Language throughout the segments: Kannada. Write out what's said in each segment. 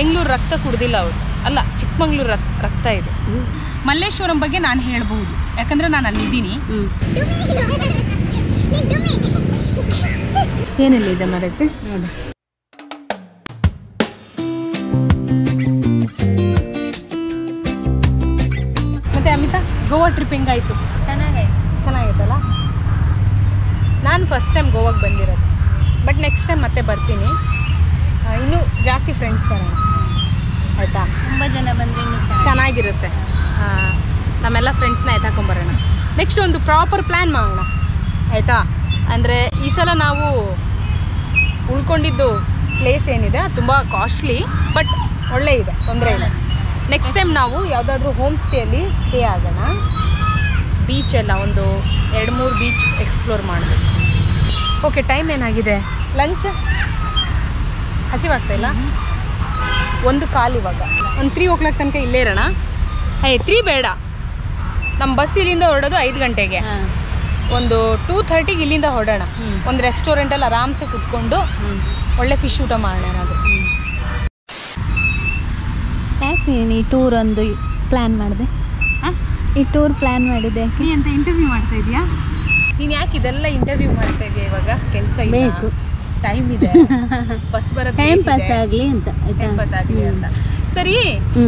ಬೆಂಗಳೂರು ರಕ್ತ ಕುಡಿದಿಲ್ಲ ಅವರು, ಅಲ್ಲ ಚಿಕ್ಕಮಗಳೂರು ರಕ್ತ ಇದೆ. ಮಲ್ಲೇಶ್ವರಂ ಬಗ್ಗೆ ನಾನು ಹೇಳಬಹುದು ಯಾಕಂದ್ರೆ ನಾನು ಅಲ್ಲಿ ಇದ್ದೀನಿ. ಏನೆಲ್ಲ ಇದೆ ಮರಕ್ಕೆ ನೋಡಿ. ಮತ್ತೆ ಅಮಿತಾ ಗೋವಾ ಟ್ರಿಪ್ ಹೆಂಗಾಯ್ತು? ಚೆನ್ನಾಗಾಯ್ತು. ಚೆನ್ನಾಗಿತ್ತಲ್ಲ? ನಾನು ಫಸ್ಟ್ ಟೈಮ್ ಗೋವಾಕ್ಕೆ ಬಂದಿರೋದು, ಬಟ್ ನೆಕ್ಸ್ಟ್ ಟೈಮ್ ಮತ್ತೆ ಬರ್ತೀನಿ. ಇನ್ನು ಜಾಸ್ತಿ ಫ್ರೆಂಡ್ಸ್ ಬರೋಣ ಆಯಿತಾ? ತುಂಬ ಜನ ಬಂದರೆ ಇನ್ನೂ ಚೆನ್ನಾಗಿರುತ್ತೆ. ನಮ್ಮೆಲ್ಲ ಫ್ರೆಂಡ್ಸ್ನ ಎತ್ತಾಕೊಂಬರೋಣ. ನೆಕ್ಸ್ಟ್ ಒಂದು ಪ್ರಾಪರ್ ಪ್ಲ್ಯಾನ್ ಮಾಡೋಣ ಆಯಿತಾ? ಅಂದರೆ ಈ ಸಲ ನಾವು ಉಳ್ಕೊಂಡಿದ್ದು ಪ್ಲೇಸ್ ಏನಿದೆ ತುಂಬ ಕಾಸ್ಟ್ಲಿ, ಬಟ್ ಒಳ್ಳೆ ಇದೆ, ತೊಂದರೆ ಇಲ್ಲ. ನೆಕ್ಸ್ಟ್ ಟೈಮ್ ನಾವು ಯಾವುದಾದ್ರೂ ಹೋಮ್ ಸ್ಟೇಯಲ್ಲಿ ಸ್ಟೇ ಆಗೋಣ. ಬೀಚೆಲ್ಲ ಒಂದು 2-3 ಬೀಚ್ ಎಕ್ಸ್ಪ್ಲೋರ್ ಮಾಡಬೇಕು. ಓಕೆ, ಟೈಮ್ ಏನಾಗಿದೆ? ಲಂಚ್ ಹಸಿವಾಗ್ತಾಯಿಲ್ಲ? 1:15 ಇವಾಗ. ಒಂದು 3 o'clock ತನಕ ಇಲ್ಲೇ ಇರೋಣ. ಹೇ 3 ಬೇಡ, ನಮ್ಮ ಬಸ್ ಇಲ್ಲಿಂದ ಹೊರಡೋದು 5 ಗಂಟೆಗೆ. ಒಂದು 2:30 ಇಲ್ಲಿಂದ ಹೊರಡೋಣ. ಒಂದು ರೆಸ್ಟೋರೆಂಟಲ್ಲಿ ಆರಾಮ್ಸೆ ಕೂತ್ಕೊಂಡು ಒಳ್ಳೆ ಫಿಶ್ ಊಟ ಮಾಡೋಣ. ಅದು ಯಾಕೆ ನೀನು ಈ ಟೂರ್ ಒಂದು ಪ್ಲ್ಯಾನ್ ಮಾಡಿದೆ? ಈ ಟೂರ್ ಪ್ಲ್ಯಾನ್ ಮಾಡಿದೆ ನೀ ಅಂತ ಇಂಟರ್ವ್ಯೂ ಮಾಡ್ತಾ ಇದೆಯಾ ನೀನು? ಯಾಕೆ ಇದೆಲ್ಲ ಇಂಟರ್ವ್ಯೂ ಮಾಡ್ತಾ ಇದೆಯಾ ಇವಾಗ? ಕೆಲಸ ಬೇಕು, ಟೈಮ್ ಇದೆ, ಬಸ್ ಬರೋ ಟೈಮ್ ಪಾಸ್ ಆಗಲಿ ಅಂತ. ಟೈಮ್ ಪಾಸ್ ಆಗಲಿ ಅಂತ. ಸರಿ,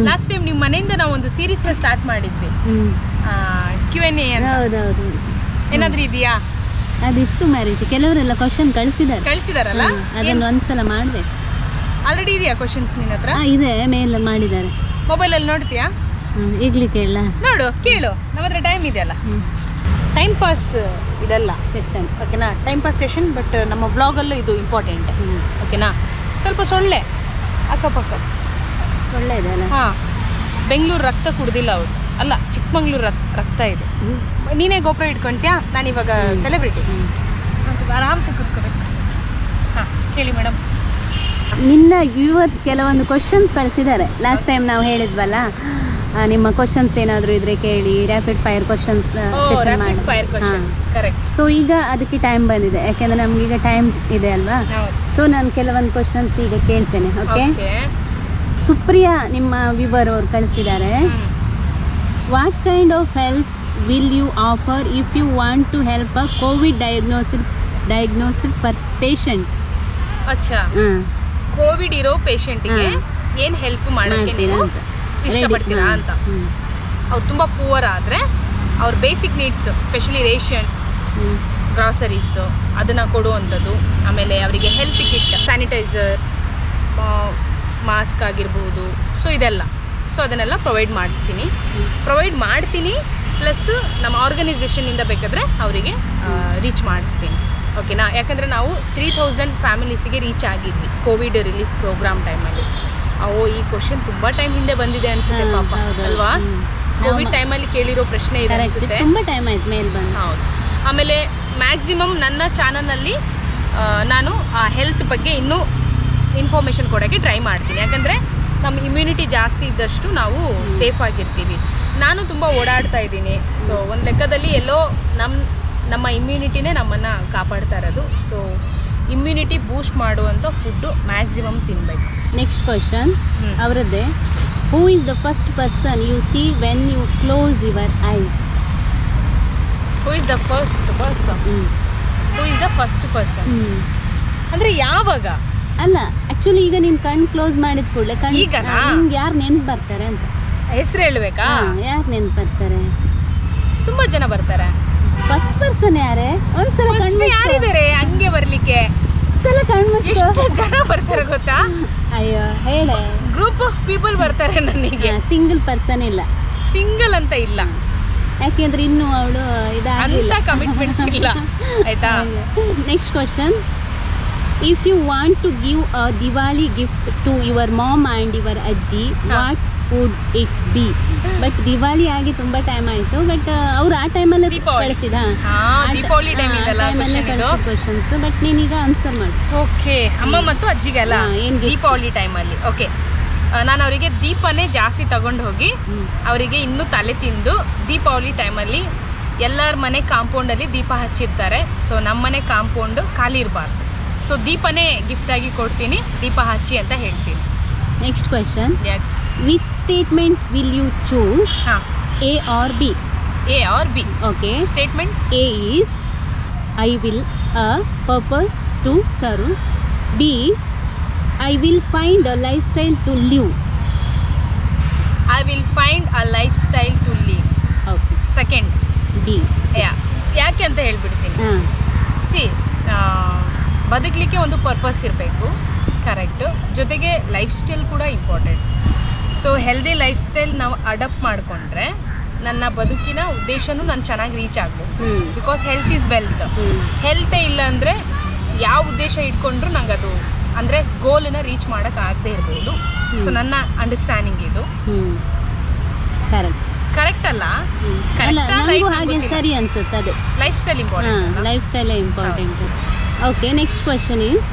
ಲಾಸ್ಟ್ ಟೈಮ್ ನಿಮ್ಮ ಮನೆಯಿಂದ ನಾವು ಒಂದು ಸೀರೀಸ್ನ ಸ್ಟಾರ್ಟ್ ಮಾಡಿದ್ವಿ, Q&A ಅಂತ. ಹೌದೌದು. ಏನಾದರೂ ಇದೆಯಾ? ಅದಿತ್ತು ಮ್ಯಾರೇಜ್. ಕೆಲವರೆಲ್ಲ ಕ್ವಶನ್ ಕಳಿಸಿದಾರಲ್ಲ, ಅದನ್ನು ಒಂದ್ಸಲ ಮಾಡಿದೆ. ಆಲ್ರೆಡಿ ಇದೆಯಾ ಕ್ವಶನ್ಸ್ ನಿನ್ನ ಹತ್ರ? ಇದೆ, ಮೇಲ್ ಮಾಡಿದ್ದಾರೆ. ಮೊಬೈಲಲ್ಲಿ ನೋಡ್ತೀಯಾ? ಈಗಲೇ ಕೇಳ, ನೋಡು, ಕೇಳು. ನಮ್ಮ ಹತ್ರ ಟೈಮ್ ಇದೆಯಲ್ಲ, ಟೈಮ್ ಪಾಸ್ ಇದೆಲ್ಲ ಸೆಷನ್. ಓಕೆನಾ? ಟೈಮ್ ಪಾಸ್ ಸೆಷನ್, ಬಟ್ ನಮ್ಮ ಬ್ಲಾಗಲ್ಲೂ ಇದು ಇಂಪಾರ್ಟೆಂಟ್. ಓಕೆನಾ? ಸ್ವಲ್ಪ ಸೊಳ್ಳೆ ಅಕ್ಕಪಕ್ಕ ಸೊಳ್ಳೆ ಇದೆ ಅಲ್ಲ? ಹಾಂ, ಬೆಂಗಳೂರು ರಕ್ತ ಕುಡ್ದಿಲ್ಲ ಅವರು, ಅಲ್ಲ ಚಿಕ್ಕಮಗಳೂರು ರಕ್ತ ಇದೆ. ನೀನೇ ಗೋಪುರ ಇಟ್ಕೊತೀಯಾ? ನಾನಿವಾಗ ಸೆಲೆಬ್ರಿಟಿ, ಆರಾಮ್ಸೆ ಕುತ್ಕೋಬೇಕು. ಹಾಂ, ಹೇಳಿ ಮೇಡಮ್. ನಿನ್ನ ವ್ಯೂವರ್ಸ್ ಕೆಲವೊಂದು ಕ್ವಶನ್ಸ್ ಕಳಿಸಿದ್ದಾರೆ. ಲಾಸ್ಟ್ ಟೈಮ್ ನಾವು ಹೇಳಿದ್ವಲ್ಲ, ನಿಮ್ಮ ಕ್ವಶನ್ಸ್ ಏನಾದರೂ ಇದ್ರೆ ಕೇಳಿ, ರ್ಯಾಪಿಡ್ ಫೈರ್ ಕ್ವಶನ್ಸ್ ಸೆಷನ್ ಮಾಡಿ. ಸೊ ಈಗ ಅದಕ್ಕೆ ಟೈಮ್ ಬಂದಿದೆ, ಯಾಕೆಂದ್ರೆ ನಮ್ಗೆ ಈಗ ಟೈಮ್ ಇದೆ ಅಲ್ವಾ? ಸೊ ನಾನು ಕೆಲವೊಂದು ಕ್ವಶನ್ಸ್ ಈಗ ಕೇಳ್ತೇನೆ. ಓಕೆ? ಸುಪ್ರಿಯಾ, ನಿಮ್ಮ ವಿವರ್ ಅವ್ರು ಕಳಿಸಿದ್ದಾರೆ. What kind of help will you offer if you want to help a covid diagnosed patient? ಅಚ್ಚಾ, ಕೋವಿಡ್ ಇರೋ ಪೇಷಂಟ್ಗೆ ಏನು ಹೆಲ್ಪ್ ಮಾಡೋಕ್ಕೆ ನೀವು ಇಷ್ಟಪಡ್ತೀರಾ ಅಂತ. ಅವ್ರು ತುಂಬ ಪೂವರ್ ಆದರೆ ಅವ್ರ basic needs, specially ration, groceries ಅದನ್ನು ಕೊಡುವಂಥದ್ದು. ಆಮೇಲೆ ಅವರಿಗೆ ಹೆಲ್ತ್ ಕಿಟ್, ಸ್ಯಾನಿಟೈಸರ್, ಮಾಸ್ಕ್ ಆಗಿರ್ಬೋದು, ಸೊ ಇದೆಲ್ಲ, ಸೊ ಅದನ್ನೆಲ್ಲ ಪ್ರೊವೈಡ್ ಮಾಡ್ತೀನಿ. ಪ್ಲಸ್ ನಮ್ಮ ಆರ್ಗನೈಸೇಷನ್ನಿಂದ ಬೇಕಾದರೆ ಅವರಿಗೆ ರೀಚ್ ಮಾಡಿಸ್ತೀನಿ. ಓಕೆನಾ? ಯಾಕಂದರೆ ನಾವು 3000 ಫ್ಯಾಮಿಲೀಸಿಗೆ ರೀಚ್ ಆಗಿದ್ವಿ ಕೋವಿಡ್ ರಿಲೀಫ್ ಪ್ರೋಗ್ರಾಮ್ ಟೈಮಲ್ಲಿ. ಈ ಕ್ವಶನ್ ತುಂಬಾ ಟೈಮ್ ಹಿಂದೆ ಬಂದಿದೆ ಅನ್ಸುತ್ತೆ ಪಾಪ, ಅಲ್ವಾ? ಕೋವಿಡ್ ಟೈಮಲ್ಲಿ ಕೇಳಿರೋ ಪ್ರಶ್ನೆ ಇದೆ ಅನ್ಸುತ್ತೆ. ತುಂಬಾ ಟೈಮ್ ಆಯ್ತು ಮೇಲ್ ಬಂದು. ಹೌದು. ಆಮೇಲೆ ಮ್ಯಾಕ್ಸಿಮಮ್ ನನ್ನ ಚಾನಲಲ್ಲಿ ನಾನು ಆ ಹೆಲ್ತ್ ಬಗ್ಗೆ ಇನ್ನೂ ಇನ್ಫಾರ್ಮೇಷನ್ ಕೊಡೋಕ್ಕೆ ಟ್ರೈ ಮಾಡ್ತೀನಿ. ಯಾಕಂದರೆ ನಮ್ಮ ಇಮ್ಯುನಿಟಿ ಜಾಸ್ತಿ ಇದ್ದಷ್ಟು ನಾವು ಸೇಫ್ ಆಗಿರ್ತೀವಿ. ನಾನು ತುಂಬ ಓಡಾಡ್ತಾ ಇದ್ದೀನಿ, ಸೊ ಒಂದು ಲೆಕ್ಕದಲ್ಲಿ ಎಲ್ಲೋ ನಮ್ಮ ಇಮ್ಯುನಿಟಿನೇ ನಮ್ಮನ್ನು ಕಾಪಾಡ್ತಾ ಇರೋದು. ಸೊ ಇಮ್ಯುನಿಟಿ ಬೂಸ್ಟ್ ಮಾಡುವಂಥ ಫುಡ್ಡು ಮ್ಯಾಕ್ಸಿಮಮ್ ತಿನ್ನಬೇಕು. ನೆಕ್ಸ್ಟ್ ಕ್ವಶನ್ ಅವರದ್ದೇ. Who is the first person you see when you close your eyes? Who is the first person ಅಂದರೆ ಯಾವಾಗ? ಅಲ್ಲ, ಆ್ಯಕ್ಚುಲಿ ಈಗ ನೀನು ಕಣ್ಣು ಕ್ಲೋಸ್ ಮಾಡಿದ ಕೂಡಲೇ ನಿಮ್ಗೆ ಯಾರು ನೆನ್ಪು ಬರ್ತಾರೆ ಅಂತ ಹೆಸರು ಹೇಳಬೇಕಾ? ಯಾರು ನೆನ್ಪು ಬರ್ತಾರೆ? ತುಂಬ ಜನ ಬರ್ತಾರೆ. ಫಸ್ಟ್ ಪರ್ಸನ್ ಯಾರೇ? ಒಂದ್ಸಲ ಯಾರಿದ್ದಾರೆ ಹಂಗೆ ಬರ್ಲಿಕ್ಕೆ? ಎಷ್ಟು ಜನ ಬರ್ತಾರೆ ಗೊತ್ತಾ? ಅಯ್ಯೋ ಹೇಳ. ಗ್ರೂಪ್ ಆಫ್ ಪೀಪಲ್ ಬರ್ತಾರೆ. ನನಗೆ ಸಿಂಗಲ್ ಪರ್ಸನ್ ಇಲ್ಲ, ಸಿಂಗಲ್ ಅಂತ ಇಲ್ಲ. ಯಾಕೆಂದ್ರೆ ಇನ್ನು ಅವಳು ಇದಾಗಿಲ್ಲ, ಕಮಿಟ್ಮೆಂಟ್ಸ್ ಇಲ್ಲ, ಆಯ್ತಾ? Next question. If you want to give a Diwali gift to your mom and your ಅಜ್ಜಿ, what would it be? But Diwali ಆಗಿ ತುಂಬಾ ಟೈಮ್ ಆಯ್ತು, ಬಟ್ ಅವ್ರು ಆ ಟೈಮಲ್ಲಿ ಕಳಿಸಿದ ಕ್ವಶನ್ಸ್. ಬಟ್ ನೀನೀಗ ಆನ್ಸರ್ ಮಾಡಿ. ಓಕೆ, ಅಮ್ಮ ಮತ್ತು ಅಜ್ಜಿಗೆಲ್ಲ ದೀಪಾವಳಿ ಟೈಮಲ್ಲಿ. ಓಕೆ, ನಾನು ಅವರಿಗೆ ದೀಪನೇ ಜಾಸ್ತಿ ತಗೊಂಡು ಹೋಗಿ ಅವರಿಗೆ ಇನ್ನೂ ತಲೆ ತಿಂದು ದೀಪಾವಳಿ ಟೈಮಲ್ಲಿ ಎಲ್ಲರ ಮನೆ ಕಾಂಪೌಂಡಲ್ಲಿ ದೀಪ ಹಚ್ಚಿರ್ತಾರೆ. ಸೊ ನಮ್ಮನೆ ಕಾಂಪೌಂಡು ಖಾಲಿ ಇರಬಾರ್ದು, ಸೊ ದೀಪನೇ ಗಿಫ್ಟಾಗಿ ಕೊಡ್ತೀನಿ, ದೀಪ ಹಚ್ಚಿ ಅಂತ ಹೇಳ್ತೀನಿ. Next question. Yes. Which statement will you choose? A or B? A or B. Okay. Statement A is I will a purpose to serve. B, I will find a lifestyle to live. I will find a lifestyle to live. Okay. Second. B. Yeah. ಯಾಕೆ ಅಂತ ಹೇಳ್ಬಿಡ್ತೀನಿ. See, ಬದುಕಲಿಕ್ಕೆ ಒಂದು ಪರ್ಪಸ್ ಇರಬೇಕು. ಕರೆಕ್ಟ್. ಜೊತೆಗೆ ಲೈಫ್ ಸ್ಟೈಲ್ ಕೂಡ important. So healthy lifestyle ನಾವು ಅಡಾಪ್ಟ್ ಮಾಡ್ಕೊಂಡ್ರೆ ನನ್ನ ಬದುಕಿನ ಉದ್ದೇಶನೂ ನಾನು ಚೆನ್ನಾಗಿ ರೀಚ್ ಆಗಬೇಕು. Because health is wealth. ಹೆಲ್ತೇ ಇಲ್ಲ ಅಂದರೆ ಯಾವ ಉದ್ದೇಶ ಇಟ್ಕೊಂಡ್ರು ನಂಗೆ ಅದು ಅಂದರೆ ಗೋಲನ್ನು ರೀಚ್ ಮಾಡೋಕ್ಕಾಗದೇ ಇರ್ಬೋದು. ಸೊ ನನ್ನ ಅಂಡರ್ಸ್ಟ್ಯಾಂಡಿಂಗ್ ಇದು. ಕರೆಕ್ಟ್ ಕರೆಕ್ಟ್ ಅಲ್ಲ ಹಾಗೆ ಸರಿ ಅನ್ಸುತ್ತೆ. ಅದೇ ಲೈಫ್ ಸ್ಟೈಲ್ ಇಂಪಾರ್ಟೆಂಟ್. ಲೈಫ್ ಸ್ಟೈಲೇ important. Okay, next question is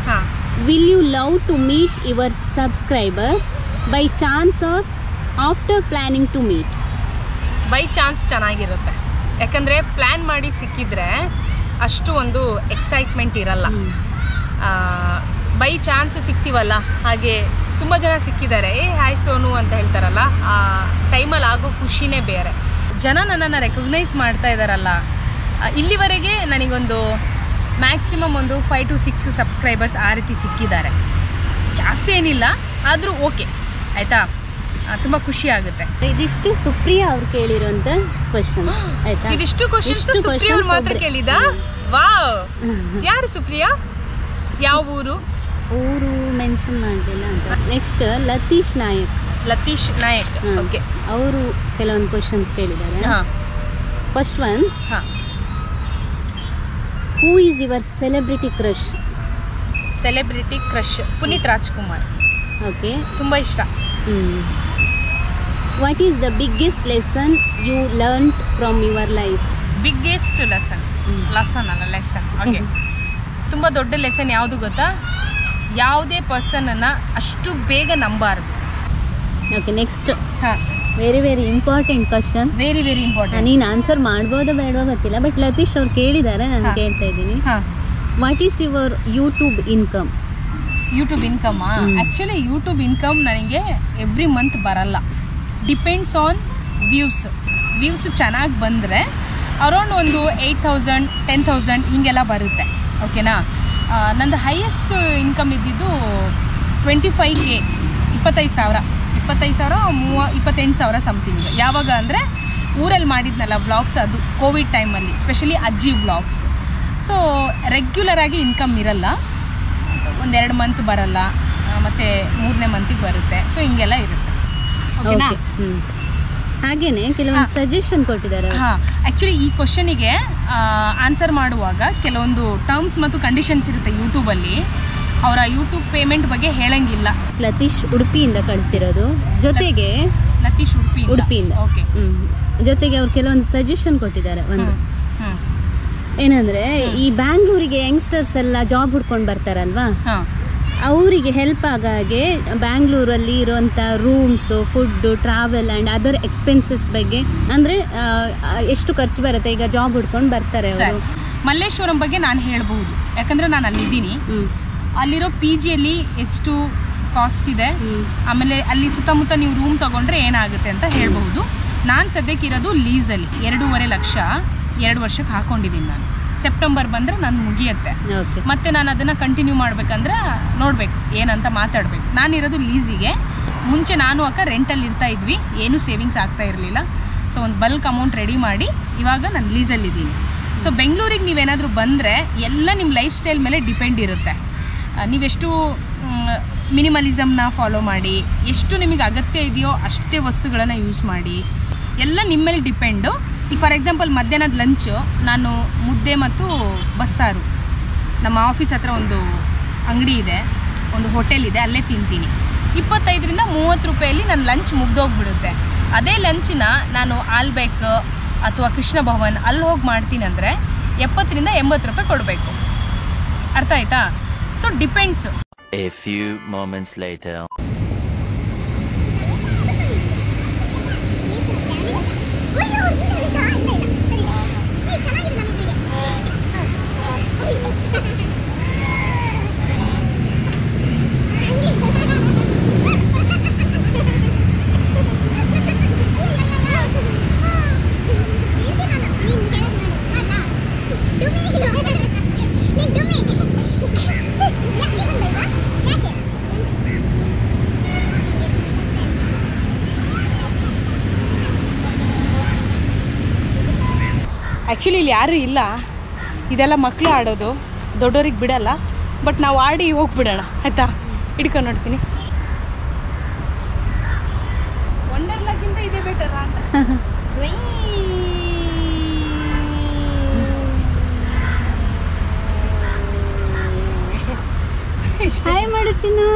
will you love to meet your subscriber by chance or after planning to meet? By chance ಚೆನ್ನಾಗಿರುತ್ತೆ, ಯಾಕಂದ್ರೆ ಪ್ಲಾನ್ ಮಾಡಿ ಸಿಕ್ಕಿದ್ರೆ ಅಷ್ಟು ಒಂದು ಎಕ್ಸೈಟ್ಮೆಂಟ್ ಇರಲ್ಲ. ಬೈ ಚಾನ್ಸ್ ಸಿಗ್ತೀವಲ್ಲ, ಹಾಗೆ ತುಂಬ ಜನ ಸಿಕ್ಕಿದ್ದಾರೆ, ಏ ಹಾಯ್ ಸೋನು ಅಂತ ಹೇಳ್ತಾರಲ್ಲ, ಆ ಟೈಮಲ್ಲಿ ಆಗೋ ಖುಷಿನೇ ಬೇರೆ. ಜನ ನನ್ನನ್ನು ರೆಕಗ್ನೈಸ್ ಮಾಡ್ತಾ ಇದ್ದಾರಲ್ಲ. ಇಲ್ಲಿವರೆಗೆ ನನಗೊಂದು ಮ್ಯಾಕ್ಸಿಮಮ್ ಒಂದು 5 to 6 ಸಬ್ಸ್ಕ್ರೈಬರ್ಸ್ ಆ ರೀತಿ ಸಿಕ್ಕಿದ್ದಾರೆ. ಜಾಸ್ತಿ ಏನಿಲ್ಲ, ಆದರೂ ಓಕೆ, ಆಯಿತಾ, ತುಂಬ ಖುಷಿ ಆಗುತ್ತೆ. ಇದಿಷ್ಟು ಸುಪ್ರಿಯಾ ಅವ್ರು ಕೇಳಿರೋಂಥ ಕ್ವೆಶ್ಚನ್. ಆಯಿತಾ, ಇದಿಷ್ಟು ಕ್ವೆಶ್ಚನ್ಸ್ ಸುಪ್ರಿಯಾ ಅವ್ರು ಮಾತ್ರ ಕೇಳಿದ. ವಾವ್, ಯಾರು ಸುಪ್ರಿಯಾ? ಯಾವ ಊರು? ಊರು ಮೆನ್ಷನ್ ಮಾಡಲಿಲ್ಲ ಅಂತ. ನೆಕ್ಸ್ಟ್ ಲತೀಶ್ ನಾಯಕ್. ಲತೀಶ್ ನಾಯಕ್, ಓಕೆ, ಅವರು ಕೆಲವೊಂದು ಕ್ವೆಶ್ಚನ್ಸ್ ಕೇಳಿದ್ದಾರೆ. First one, who is your celebrity crush? Celebrity crush Puneet Rajkumar. Okay, tumba ishta. What is the biggest lesson you learned from your life? Biggest lesson, lesson. Okay. tumba dodda lesson yavudu gotta, yavude person anna ashtu bega nambaru. Okay, next. Very important question. Very important. ನೀನು ಆನ್ಸರ್ ಮಾಡ್ಬೋದೋ ಬೇಡವೋ ಗೊತ್ತಿಲ್ಲ, ಬಟ್ ಲತೀಶ್ ಅವ್ರು ಕೇಳಿದ್ದಾರೆ, ನಾನು ಕೇಳ್ತಾ ಇದ್ದೀನಿ. What is your YouTube income? YouTube income actually YouTube income ನನಗೆ ಎವ್ರಿ ಮಂತ್ ಬರಲ್ಲ. Depends on views. ವ್ಯೂಸ್ ಚೆನ್ನಾಗಿ ಬಂದರೆ ಅರೌಂಡ್ ಒಂದು 8,000 10,000 ಹಿಂಗೆಲ್ಲ ಬರುತ್ತೆ. ಓಕೆನಾ, ನಂದು ಹೈಯೆಸ್ಟ್ ಇನ್ಕಮ್ ಇದ್ದಿದ್ದು 25K, 25,000 25,000 28,000 ಸಮಥಿಂಗ್. ಯಾವಾಗ ಅಂದರೆ ಊರಲ್ಲಿ ಮಾಡಿದ್ನಲ್ಲ ವ್ಲಾಗ್ಸ್, ಅದು ಕೋವಿಡ್ ಟೈಮಲ್ಲಿ, ಸ್ಪೆಷಲಿ ಅಜ್ಜಿ ವ್ಲಾಗ್ಸ್. ಸೊ ರೆಗ್ಯುಲರಾಗಿ ಇನ್ಕಮ್ ಇರಲ್ಲ, ಒಂದೆರಡು ಮಂತ್ ಬರಲ್ಲ, ಮತ್ತು ಮೂರನೇ ಮಂತಿಗೆ ಬರುತ್ತೆ. ಸೊ ಹಿಂಗೆಲ್ಲ ಇರುತ್ತೆ. ಓಕೆನಾ, ಹಾಗೆಯೇ ಕೆಲವೊಂದು ಸಜೆಷನ್ ಕೊಟ್ಟಿದ್ದಾರೆ. ಆ್ಯಕ್ಚುಲಿ ಈ ಕ್ವಶನಿಗೆ ಆನ್ಸರ್ ಮಾಡುವಾಗ ಕೆಲವೊಂದು ಟರ್ಮ್ಸ್ ಮತ್ತು ಕಂಡೀಷನ್ಸ್ ಇರುತ್ತೆ ಯೂಟ್ಯೂಬಲ್ಲಿ. ಅವರ ಯೂಟ್ಯೂಬ್ ಪೇಮೆಂಟ್ ಬಗ್ಗೆ ಹೇಳಂಗಿಲ್ಲ. ಲತೀಶ್ ಉಡುಪಿಯಿಂದ ಕಳಿಸಿರೋದು. ಜೊತೆಗೆ ಲತೀಶ್ ಉಡುಪಿಯಿಂದ ಓಕೆ, ಜೊತೆಗೆ ಅವ್ರು ಕೆಲವೊಂದು ಸಜೆಷನ್ ಕೊಟ್ಟಿದ್ದಾರೆ. ಒಂದು ಏನಂದರೆ, ಈ ಬ್ಯಾಂಗ್ಳೂರಿಗೆ ಯಂಗ್ಸ್ಟರ್ಸ್ ಎಲ್ಲ ಜಾಬ್ ಹುಡ್ಕೊಂಡು ಬರ್ತಾರಲ್ವಾ, ಅವರಿಗೆ ಹೆಲ್ಪ್ ಆಗೋ ಹಾಗೆ ಬ್ಯಾಂಗ್ಳೂರಲ್ಲಿ ಇರೋಂಥ rooms, food, travel and other expenses ಬಗ್ಗೆ, ಅಂದರೆ ಎಷ್ಟು ಖರ್ಚು ಬರುತ್ತೆ ಈಗ ಜಾಬ್ ಹುಡ್ಕೊಂಡು ಬರ್ತಾರೆ ಅವರು. ಮಲ್ಲೇಶ್ವರಂ ಬಗ್ಗೆ ನಾನು ಹೇಳ್ಬೋದು, ಯಾಕಂದರೆ ನಾನು ಅಲ್ಲಿದ್ದೀನಿ. ಅಲ್ಲಿರೋ ಪಿ ಜಿಯಲ್ಲಿ ಎಷ್ಟು ಕಾಸ್ಟ್ ಇದೆ, ಆಮೇಲೆ ಅಲ್ಲಿ ಸುತ್ತಮುತ್ತ ನೀವು ರೂಮ್ ತೊಗೊಂಡ್ರೆ ಏನಾಗುತ್ತೆ ಅಂತ ಹೇಳ್ಬಹುದು. ನಾನು ಸದ್ಯಕ್ಕಿರೋದು ಲೀಸಲ್ಲಿ 2.5 ಲಕ್ಷ 2 ವರ್ಷಕ್ಕೆ ಹಾಕೊಂಡಿದ್ದೀನಿ. ನಾನು ಸೆಪ್ಟೆಂಬರ್ ಬಂದರೆ ನಾನು ಮುಗಿಯುತ್ತೆ. ಮತ್ತೆ ನಾನು ಅದನ್ನು ಕಂಟಿನ್ಯೂ ಮಾಡಬೇಕಂದ್ರೆ ನೋಡಬೇಕು, ಏನಂತ ಮಾತಾಡಬೇಕು. ನಾನಿರೋದು ಲೀಸಿಗೆ. ಮುಂಚೆ ನಾನು ಅಕ್ಕ ರೆಂಟಲ್ಲಿ ಇರ್ತಾ ಇದ್ವಿ, ಏನು ಸೇವಿಂಗ್ಸ್ ಆಗ್ತಾ ಇರಲಿಲ್ಲ. ಸೊ ಒಂದು ಬಲ್ಕ್ ಅಮೌಂಟ್ ರೆಡಿ ಮಾಡಿ ಇವಾಗ ನಾನು ಲೀಸಲ್ಲಿದ್ದೀನಿ. ಸೊ ಬೆಂಗಳೂರಿಗೆ ನೀವೇನಾದರೂ ಬಂದರೆ ಎಲ್ಲ ನಿಮ್ಮ ಲೈಫ್ ಸ್ಟೈಲ್ ಮೇಲೆ ಡಿಪೆಂಡ್ ಇರುತ್ತೆ. ನೀವೆಷ್ಟು ಮಿನಿಮಲಿಸಮ್ನ ಫಾಲೋ ಮಾಡಿ, ಎಷ್ಟು ನಿಮಗೆ ಅಗತ್ಯ ಇದೆಯೋ ಅಷ್ಟೇ ವಸ್ತುಗಳನ್ನು ಯೂಸ್ ಮಾಡಿ, ಎಲ್ಲ ನಿಮ್ಮ ಮೇಲೆ ಡಿಪೆಂಡು. ಈಗ ಫಾರ್ ಎಕ್ಸಾಂಪಲ್ ಮಧ್ಯಾಹ್ನದ ಲಂಚು ನಾನು ಮುದ್ದೆ ಮತ್ತು ಬಸ್ಸಾರು, ನಮ್ಮ ಆಫೀಸ್ ಹತ್ರ ಒಂದು ಅಂಗಡಿ ಇದೆ, ಒಂದು ಹೋಟೆಲ್ ಇದೆ, ಅಲ್ಲೇ ತಿಂತೀನಿ. 25 ರೂಪಾಯಿಂದ 30 ರೂಪಾಯಲ್ಲಿ ನನ್ನ ಲಂಚ್ ಮುಗ್ದೋಗ್ಬಿಡುತ್ತೆ. ಅದೇ ಲಂಚನ್ನ ನಾನು ಆಲ್ಬೇಕ್ ಅಥವಾ ಕೃಷ್ಣ ಭವನ್ ಅಲ್ಲಿ ಹೋಗಿ ಮಾಡ್ತೀನಿ ಅಂದರೆ 70 ರೂಪಾಯಿಂದ 80 ರೂಪಾಯಿ ಕೊಡಬೇಕು. ಅರ್ಥ ಆಯ್ತಾ? So depends. A few moments later. Actually ಇಲ್ಲಿ ಯಾರೂ ಇಲ್ಲ, ಇದೆಲ್ಲ ಮಕ್ಕಳು ಆಡೋದು, ದೊಡ್ಡೋರಿಗೆ ಬಿಡಲ್ಲ. ಬಟ್ ನಾವು ಆಡಿ ಹೋಗಿಬಿಡೋಣ ಆಯಿತಾ, ಹಿಡ್ಕೊಂಡು ನೋಡ್ತೀನಿ. ವಂಡರ್ಲಾಗಿಂತ ಇದೇ ಬೆಟರ್ ಅಂತ. ಹಾಯ್ ಮಾಡು ಚಿನ್ನು.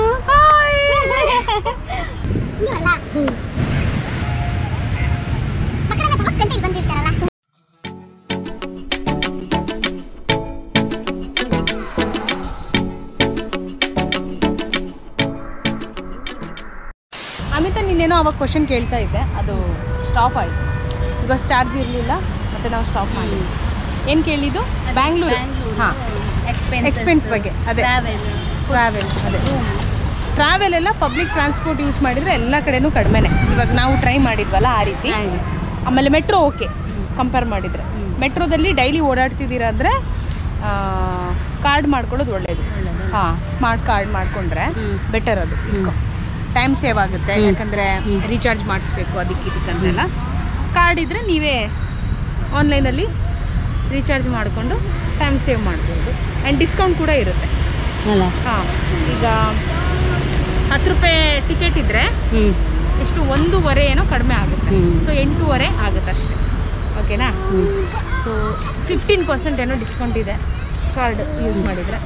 ಅಮಿತಾ, ನೀನೇನೋ ಅವಾಗ ಕ್ವಶನ್ ಕೇಳ್ತಾ ಇದ್ದೆ, ಅದು ಸ್ಟಾಪ್ ಆಯಿತು ಬಿಕಾಸ್ ಚಾರ್ಜ್ ಇರಲಿಲ್ಲ, ಮತ್ತು ನಾವು ಸ್ಟಾಪ್ ಮಾಡಿದ್ವಿ. ಏನು ಕೇಳಿದ್ದು? ಬ್ಯಾಂಗ್ಳೂರು. ಹಾಂ, ಎಕ್ಸ್ಪೆನ್ಸ್ ಬಗ್ಗೆ. ಅದೇ ಟ್ರಾವೆಲ್, ಅದೇ ಟ್ರಾವೆಲ್ ಎಲ್ಲ ಪಬ್ಲಿಕ್ ಟ್ರಾನ್ಸ್ಪೋರ್ಟ್ ಯೂಸ್ ಮಾಡಿದರೆ ಎಲ್ಲ ಕಡೆಯೂ ಕಡಿಮೆನೇ. ಇವಾಗ ನಾವು ಟ್ರೈ ಮಾಡಿದ್ವಲ್ಲ ಆ ರೀತಿ. ಆಮೇಲೆ ಮೆಟ್ರೋ ಓಕೆ, ಕಂಪೇರ್ ಮಾಡಿದರೆ ಮೆಟ್ರೋದಲ್ಲಿ ಡೈಲಿ ಓಡಾಡ್ತಿದ್ದೀರ ಅಂದರೆ ಕಾರ್ಡ್ ಮಾಡ್ಕೊಳ್ಳೋದು ಒಳ್ಳೆಯದು. ಹಾಂ, ಸ್ಮಾರ್ಟ್ ಕಾರ್ಡ್ ಮಾಡಿಕೊಂಡ್ರೆ ಬೆಟರ್, ಅದು ಟೈಮ್ ಸೇವ್ ಆಗುತ್ತೆ. ಯಾಕಂದರೆ ರೀಚಾರ್ಜ್ ಮಾಡಿಸ್ಬೇಕು, ಅದಕ್ಕೆ ಇದಕ್ಕಂತೆಲ್ಲ. ಕಾರ್ಡ್ ಇದ್ದರೆ ನೀವೇ ಆನ್ಲೈನಲ್ಲಿ ರೀಚಾರ್ಜ್ ಮಾಡಿಕೊಂಡು ಟೈಮ್ ಸೇವ್ ಮಾಡ್ಬೋದು. ಆ್ಯಂಡ್ ಡಿಸ್ಕೌಂಟ್ ಕೂಡ ಇರುತ್ತೆ ಅಲ್ಲ. ಹಾಂ, ಈಗ 10 ರೂಪಾಯಿ ಟಿಕೆಟ್ ಇದ್ದರೆ ಎಷ್ಟು 1.5 ಏನೋ ಕಡಿಮೆ ಆಗುತ್ತೆ. ಸೊ 8.5 ಆಗುತ್ತೆ ಅಷ್ಟೇ, ಓಕೆನಾ. ಸೊ 15% ಏನೋ ಡಿಸ್ಕೌಂಟ್ ಇದೆ ಕಾರ್ಡ್ ಯೂಸ್ ಮಾಡಿದರೆ.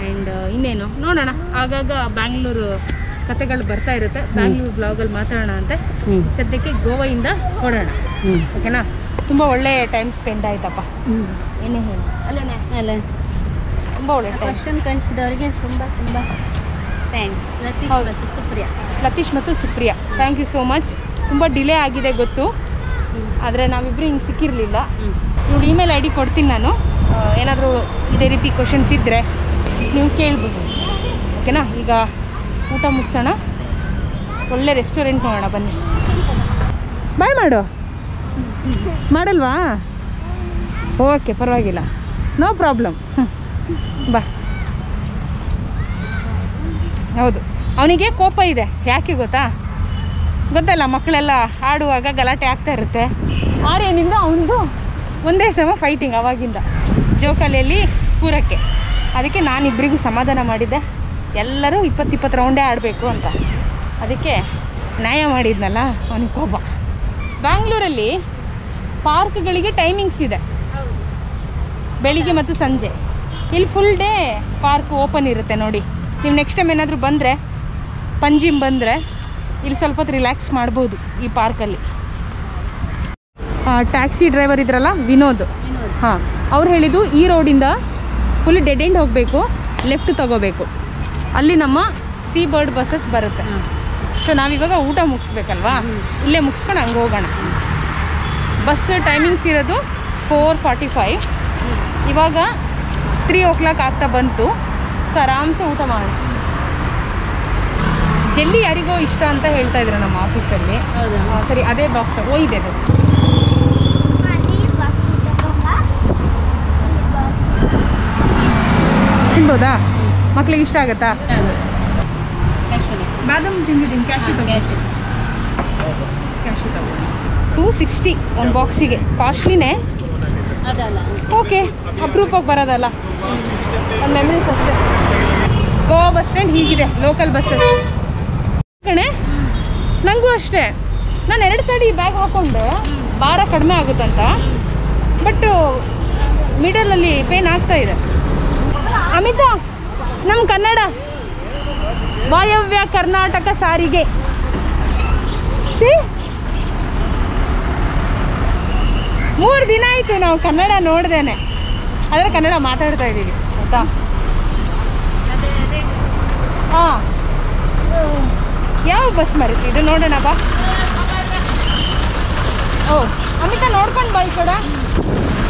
ಆ್ಯಂಡ್ ಇನ್ನೇನು ನೋಡೋಣ, ಆಗಾಗ ಬ್ಯಾಂಗ್ಳೂರು ಕತೆಗಳು ಬರ್ತಾ ಇರುತ್ತೆ, ಬ್ಯಾಂಗ್ಳೂರು ಬ್ಲಾಗಲ್ಲಿ ಮಾತಾಡೋಣ ಅಂತೆ. ಸದ್ಯಕ್ಕೆ ಗೋವಾದಿಂದ ಹೊರಡೋಣ, ಓಕೆನಾ. ತುಂಬ ಒಳ್ಳೆ ಟೈಮ್ ಸ್ಪೆಂಡ್ ಆಯ್ತಪ್ಪ, ಏನೇ ಹೇಳಿ ಅಲ್ಲೇ ಅಲ್ಲೇ ತುಂಬ ಒಳ್ಳೆ ಕ್ವಶನ್ ಕಳಿಸಿದವರಿಗೆ ತುಂಬ ತುಂಬ ಥ್ಯಾಂಕ್ಸ್. ಲತೀಶ್ ಮತ್ತು Supriya, thank you so much. ತುಂಬ ಡಿಲೇ ಆಗಿದೆ ಗೊತ್ತು, ಆದರೆ ನಾವಿಬ್ಬರು ಹಿಂಗೆ ಸಿಕ್ಕಿರಲಿಲ್ಲ. ಇವ್ರು ಇಮೇಲ್ ಐ ಡಿ ಕೊಡ್ತೀನಿ ನಾನು, ಏನಾದರೂ ಇದೇ ರೀತಿ ಕ್ವಶನ್ಸ್ ಇದ್ದರೆ ನೀವು ಕೇಳ್ಬೋದು, ಓಕೆನಾ. ಈಗ ಊಟ ಮುಗಿಸೋಣ, ಒಳ್ಳೆ ರೆಸ್ಟೋರೆಂಟ್ ನೋಡೋಣ ಬನ್ನಿ. ಬಾಯ್ ಮಾಡು, ಮಾಡಲ್ವಾ? ಓಕೆ, ಪರವಾಗಿಲ್ಲ, ನೋ ಪ್ರಾಬ್ಲಮ್. ಬಾ. ಹೌದು, ಅವನಿಗೆ ಕೋಪ ಇದೆ, ಯಾಕೆ ಗೊತ್ತಾ? ಗೊತ್ತಲ್ಲ, ಮಕ್ಕಳೆಲ್ಲ ಆಡುವಾಗ ಗಲಾಟೆ ಆಗ್ತಾ ಇರುತ್ತೆ. ಆರೇನಿಂದ ಅವನಿಗೂ ಒಂದೇ ಸಮ ಫೈಟಿಂಗ್ ಆವಾಗಿಂದ, ಜೋಕಾಲಿಯಲ್ಲಿ ಪೂರಕ್ಕೆ. ಅದಕ್ಕೆ ನಾನಿಬ್ಬರಿಗೂ ಸಮಾಧಾನ ಮಾಡಿದ್ದೆ, ಎಲ್ಲರೂ 20-20 ರೌಂಡೇ ಆಡಬೇಕು ಅಂತ. ಅದಕ್ಕೆ ನ್ಯಾಯ ಮಾಡಿದ್ನಲ್ಲ ಅವನಿಗೆ ಕೋಪ. ಬ್ಯಾಂಗ್ಳೂರಲ್ಲಿ ಪಾರ್ಕ್ಗಳಿಗೆ ಟೈಮಿಂಗ್ಸ್ ಇದೆ, ಬೆಳಿಗ್ಗೆ ಮತ್ತು ಸಂಜೆ. ಇಲ್ಲಿ ಫುಲ್ ಡೇ ಪಾರ್ಕ್ ಓಪನ್ ಇರುತ್ತೆ ನೋಡಿ. ನೀವು ನೆಕ್ಸ್ಟ್ ಟೈಮ್ ಏನಾದರೂ ಬಂದರೆ, ಪಂಜಿಮ್ ಬಂದರೆ ಇಲ್ಲಿ ಸ್ವಲ್ಪ ಹೊತ್ತು ರಿಲ್ಯಾಕ್ಸ್ ಮಾಡ್ಬೋದು ಈ ಪಾರ್ಕಲ್ಲಿ. ಟ್ಯಾಕ್ಸಿ ಡ್ರೈವರ್ ಇದ್ರಲ್ಲ ವಿನೋದ್, ಹಾಂ, ಅವ್ರು ಹೇಳಿದ್ದು ಈ ರೋಡಿಂದ ಫುಲ್ ಡೆಡ್ ಎಂಡ್ ಹೋಗಬೇಕು, ಲೆಫ್ಟ್ ತಗೋಬೇಕು, ಅಲ್ಲಿ ನಮ್ಮ ಸೀ ಬರ್ಡ್ ಬಸ್ಸಸ್ ಬರುತ್ತೆ. ಸೊ ನಾವಿವಾಗ ಊಟ ಮುಗಿಸ್ಬೇಕಲ್ವಾ, ಇಲ್ಲೇ ಮುಗಿಸ್ಕೊಂಡು ಹಂಗೆ ಹೋಗೋಣ. ಬಸ್ ಟೈಮಿಂಗ್ಸ್ ಇರೋದು 4:45. ಇವಾಗ 3 o'clock ಆಗ್ತಾ ಬಂತು, ಸೊ ಆರಾಮ್ಸೆ ಊಟ ಮಾಡಿ. ಜಲ್ಲಿ ಯಾರಿಗೋ ಇಷ್ಟ ಅಂತ ಹೇಳ್ತಾ ಇದ್ರು ನಮ್ಮ ಆಫೀಸಲ್ಲಿ. ಸರಿ, ಅದೇ ಬಾಕ್ಸ್ ಹೋಗಿದೆ ಅದು. ತಿನ್ಬೋದಾ? ಮಕ್ಳಿಗೆ ಇಷ್ಟ ಆಗತ್ತಾ? ಬಾದಾಮ್ ತಿಂದಿದ್ದೀನಿ, ಕ್ಯಾಶು ತಗೊಂಡು. ಕ್ಯಾಶು ತಗೊಂಡು 260 ಒಂದು ಬಾಕ್ಸಿಗೆ, ಕಾಸ್ಟ್ಲಿನೇ ಅದಲ್ಲ. ಓಕೆ, ಅಪ್ರೂಪಕ್ಕೆ ಬರೋದಲ್ಲ, ಒಂದು ಮೆಮರೀಸ್ ಅಷ್ಟೇ. ಗೋವಾ ಬಸ್ ಸ್ಟ್ಯಾಂಡ್ ಹೀಗಿದೆ, ಲೋಕಲ್ ಬಸ್ಸಸ್ ಕಣೆ. ನನಗೂ ಅಷ್ಟೇ, ನಾನು 2 ಸೈಡ್ ಈ ಬ್ಯಾಗ್ ಹಾಕ್ಕೊಂಡು ಭಾರ ಕಡಿಮೆ ಆಗುತ್ತಂತ, ಬಟ್ ಮಿಡಲಲ್ಲಿ ಪೇನ್ ಆಗ್ತಾ ಇದೆ. ಅಮಿತಾ, ನಮ್ಮ ಕನ್ನಡ ವಾಯವ್ಯ ಕರ್ನಾಟಕ ಸಾರಿಗೆ. ಸಿ, 3 ದಿನ ಆಯಿತು ನಾವು ಕನ್ನಡ ನೋಡ್ದೇನೆ, ಆದರೆ ಕನ್ನಡ ಮಾತಾಡ್ತಾ ಇದ್ದೀವಿ ಗೊತ್ತಾ. ಹಾಂ, ಯಾವ ಬಸ್ ಮರೀತಿ ಇದು? ನೋಡೋಣ ಬಾ. ಓ ಅಮಿತಾ, ನೋಡ್ಕೊಂಡು ಬಾ ಈ ಕಡೆ.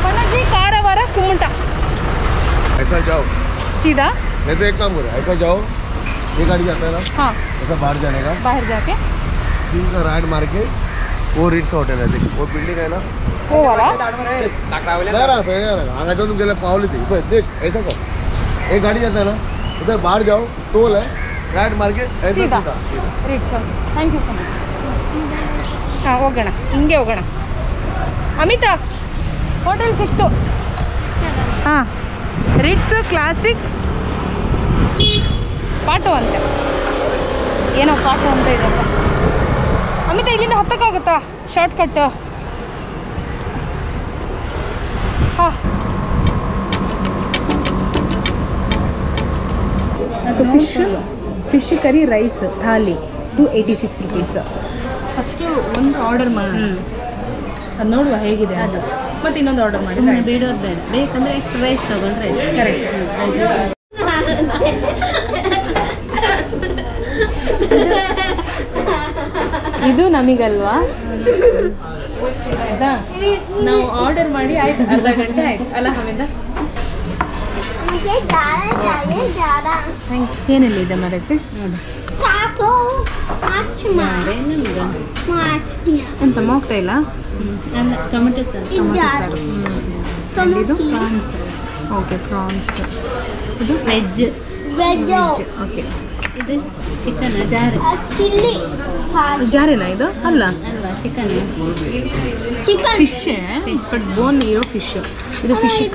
ಪಣಜಿ, ಕಾರವಾರ, ಕುಮಟಾ. सीधा मैं तो एक काम करो, ऐसा जाओ, ये गाड़ी जाता है ना, हाँ, ऐसा बाहर जाने का, बाहर जाके सीधा राइट मार के वो रिट्स होटल है, देखो वो बिल्डिंग है ना, वो वाला आगे तो तुम चले पावली थी, देख ऐसा करो, एक गाड़ी जाता है ना, उधर बाहर जाओ, टोल है, राइट मार के ऐसे सीधा रिट्स. Thank you so much. हाँ, होगोण हिंगे होगोण. अमिता, ಹೋಟೆಲ್ ಸಿಕ್ತು ಹಾ ರಿಟ್ಸ್ ಕ್ಲಾಸಿಕ್ ಪಾಟೋ ಅಂತ ಏನೋ ಪಾಟೋ ಅಂತ ಇದೆ ಅಮಿತಾ ಇಲ್ಲಿಂದ ಹತ್ತಕ್ಕೆ ಆಗುತ್ತಾ ಶಾರ್ಟ್ ಕಟ್ ಹಾ सो फिश करी रईस थाली 286 रुपीस फस्टू आर्डर अब नोड़ हेगे मत इन आर्डर बेड़ो बेड बेकंद्रे एक्स्ट्रा रईस तगोंड्रे करेक्ट इदु नमगल्वा अदा ना आर्डर माडि आयतु अर्ध गंटे आयतु अल्ल हमेदा फिश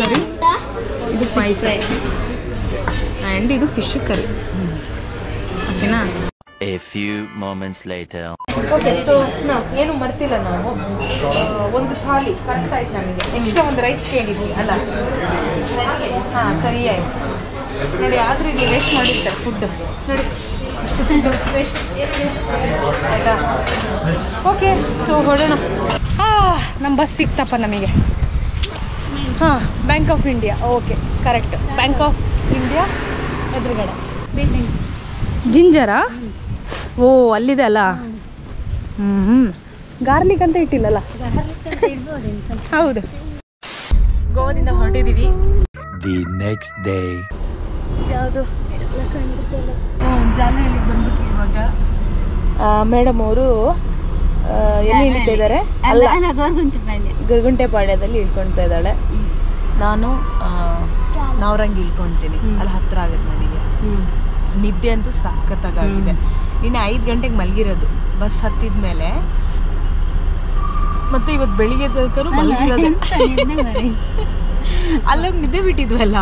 करी ಇದು ಪೈಸ ಅಂಡ್ ಇದು ಫಿಶ್ ಕರಿ ಓಕೆನಾ a few moments later okay so ನಾ ಏನು ಮರ್ತಿಲ್ಲ ನಾವು ಒಂದು ಥಾಲಿ ಕರೆಕ್ಟ್ ಆಯ್ತು ನಮಗೆ ಎಕ್ಸ್ಟ್ರಾ ಒಂದು ರೈಸ್ ಕೇಳಿದ್ವಿ ಅಲ್ಲ ಹಾ ಸರಿ ಆಯ್ತು ನೋಡಿ ಆದ್ರೂ ಇಲ್ಲಿ ವೇಸ್ಟ್ ಮಾಡಿರ್ತಾರೆ ಫುಡ್ ನೋಡಿ ಇಷ್ಟು ಫುಡ್ ವೇಸ್ಟ್ ಆಯ್ತಾ ಓಕೆ ಸೋ ಹೊರಡೋಣ ಹಾ ನಮ್ಮ ಬಸ್ ಸಿಕ್ತಪ್ಪ ನಮಗೆ हाँ Bank of India okay correct Bank of India ಎದುರುಗಡೆ बिल्डिंग जिंजरा ओ ಅಲ್ಲಿದೆ ಅಲ್ಲ ಗಾರ್ಲಿಕ್ ಅಂತ ಇಟ್ಟಿಲ್ಲಲ್ಲ ಗಾರ್ಲಿಕ್ ಅಂತ ಇಡಬಹುದು ಅಂತ ಹೌದು ಗೋವಾದಿಂದ ಹೊರಟಿದೀವಿ ದಿ ನೆಕ್ಸ್ಟ್ ಡೇ ಯಾವುದು ಎಲ್ಲ ಕಂಡಿದ್ದಲ್ಲ ಜಾಲಹಳ್ಳಿ ಬಂದ್ಬಿಟ್ಟು ಇವಾಗ ಮೇಡಂ ಅವರು ಎಲ್ಲಿ ಇಳಿತಿದ್ದಾರೆ ಅಲ್ಲ ಗರ್ಗುಂಟೆಪಾಳ್ಯದಲ್ಲಿ ಇಳ್ಕೊಂತಾ ಇದ್ದಾಳೆ ನಾನು ನಾವರಂಗಿ ಇಳ್ಕೊಂತೀನಿ ಅಲ್ಲಿ ಹತ್ರ ಆಗುತ್ತೆ ನನಗೆ ನಿದ್ದೆ ಅಂತೂ ಸಕ್ಕತ್ತಾಗಿದೆ ಇನ್ನು 5 ಗಂಟೆಗೆ ಮಲಗಿರೋದು ಬಸ್ ಹತ್ತಿದ ಮೇಲೆ ಮತ್ತೆ ಇವತ್ತು ಬೆಳಿಗ್ಗೆ ತನಕರೂ ಮಲಗಿರೋದು ಅಲ್ಲೇ ನಿದ್ದೆ ಬಿಟ್ಟಿದ್ವಲ್ಲ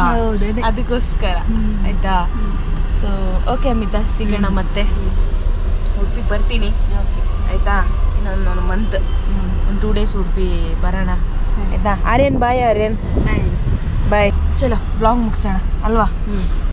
ಅದಕ್ಕೋಸ್ಕರ ಆಯ್ತಾ ಸೋ ಓಕೆ ಅಮಿತಾ ಸಿಗೋಣ ಮತ್ತೆ ಉಡುಪಿ ಬರ್ತೀನಿ ಆಯ್ತಾ ಇನ್ನೊಂದು ಮಂತ್ ಒಂದು 2 ಡೇಸ್ ಉಡುಪಿ ಬರೋಣ ಆಯ್ತಾ ಆರ್ಯನ್ ಬಾಯ್ ಆರ್ಯನ್ ಬಾಯ್ ಬಾಯ್ ಚಲೋ ಬ್ಲಾಗ್ ಮುಗಿಸೋಣ ಅಲ್ವಾ